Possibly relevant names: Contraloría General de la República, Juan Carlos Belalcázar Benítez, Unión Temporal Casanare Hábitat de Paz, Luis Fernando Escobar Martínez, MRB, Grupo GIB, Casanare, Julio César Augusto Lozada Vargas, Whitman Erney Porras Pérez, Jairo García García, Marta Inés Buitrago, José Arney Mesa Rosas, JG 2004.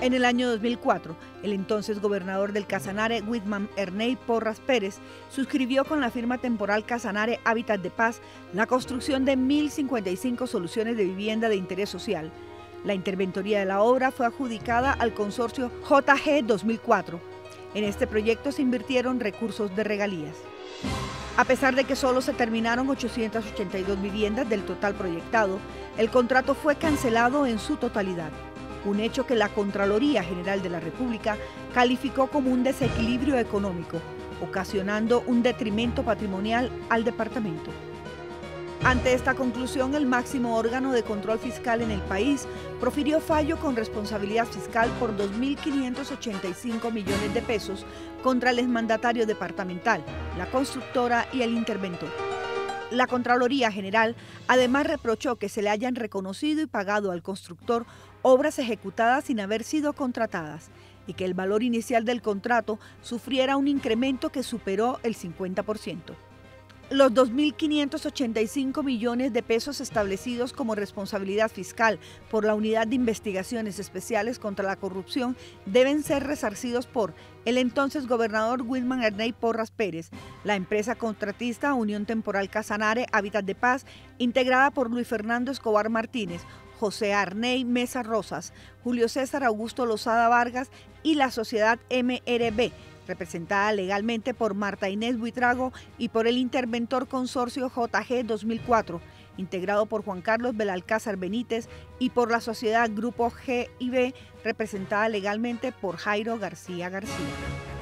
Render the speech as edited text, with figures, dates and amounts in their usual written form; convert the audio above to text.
En el año 2004, el entonces gobernador del Casanare, Whitman Erney Porras Pérez, suscribió con la firma temporal Casanare Hábitat de Paz la construcción de 1.055 soluciones de vivienda de interés social. La interventoría de la obra fue adjudicada al consorcio JG 2004. En este proyecto se invirtieron recursos de regalías. A pesar de que solo se terminaron 882 viviendas del total proyectado, el contrato fue cancelado en su totalidad. Un hecho que la Contraloría General de la República calificó como un desequilibrio económico, ocasionando un detrimento patrimonial al departamento. Ante esta conclusión, el máximo órgano de control fiscal en el país profirió fallo con responsabilidad fiscal por 2.585 millones de pesos contra el exmandatario departamental, la constructora y el interventor. La Contraloría General además reprochó que se le hayan reconocido y pagado al constructor obras ejecutadas sin haber sido contratadas y que el valor inicial del contrato sufriera un incremento que superó el 50%. Los 2.585 millones de pesos establecidos como responsabilidad fiscal por la Unidad de Investigaciones Especiales contra la Corrupción deben ser resarcidos por el entonces gobernador Whitman Erney Porras Pérez, la empresa contratista Unión Temporal Casanare Hábitat de Paz, integrada por Luis Fernando Escobar Martínez, José Arney Mesa Rosas, Julio César Augusto Lozada Vargas y la sociedad MRB, representada legalmente por Marta Inés Buitrago y por el interventor consorcio JG 2004, integrado por Juan Carlos Belalcázar Benítez y por la sociedad Grupo GIB, representada legalmente por Jairo García García.